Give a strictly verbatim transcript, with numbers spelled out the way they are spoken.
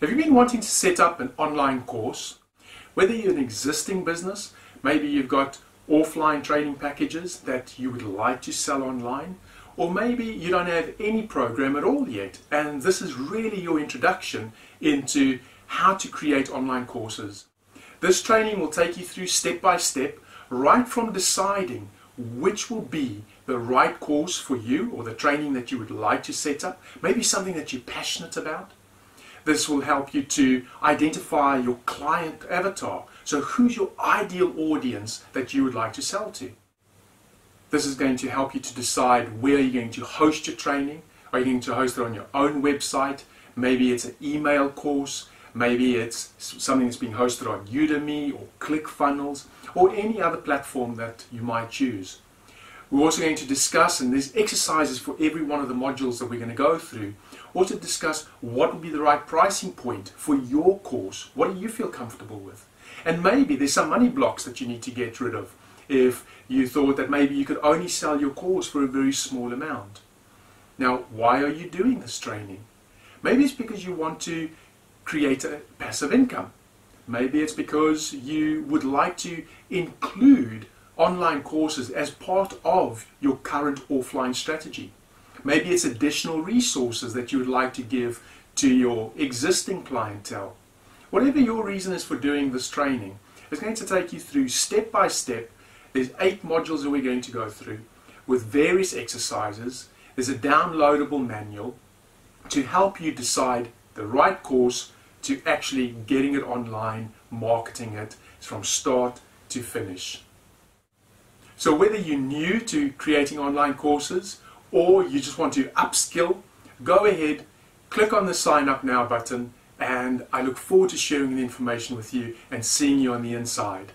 Have you been wanting to set up an online course? Whether you're an existing business, maybe you've got offline training packages that you would like to sell online, or maybe you don't have any program at all yet, and this is really your introduction into how to create online courses. This training will take you through step by step, right from deciding which will be the right course for you or the training that you would like to set up, maybe something that you're passionate about. This will help you to identify your client avatar. So who's your ideal audience that you would like to sell to? This is going to help you to decide where you're going to host your training. Are you going to host it on your own website? Maybe it's an email course. Maybe it's something that's being hosted on Udemy or ClickFunnels or any other platform that you might choose. We're also going to discuss, and there's exercises for every one of the modules that we're going to go through, also discuss what would be the right pricing point for your course. What do you feel comfortable with? And maybe there's some money blocks that you need to get rid of if you thought that maybe you could only sell your course for a very small amount. Now, why are you doing this training? Maybe it's because you want to create a passive income. Maybe it's because you would like to include online courses as part of your current offline strategy. Maybe it's additional resources that you would like to give to your existing clientele. Whatever your reason is for doing this training, it's going to take you through step by step. There's eight modules that we're going to go through with various exercises. There's a downloadable manual to help you decide the right course to actually getting it online, marketing it from start to finish. So whether you're new to creating online courses or you just want to upskill, go ahead, click on the sign up now button, and I look forward to sharing the information with you and seeing you on the inside.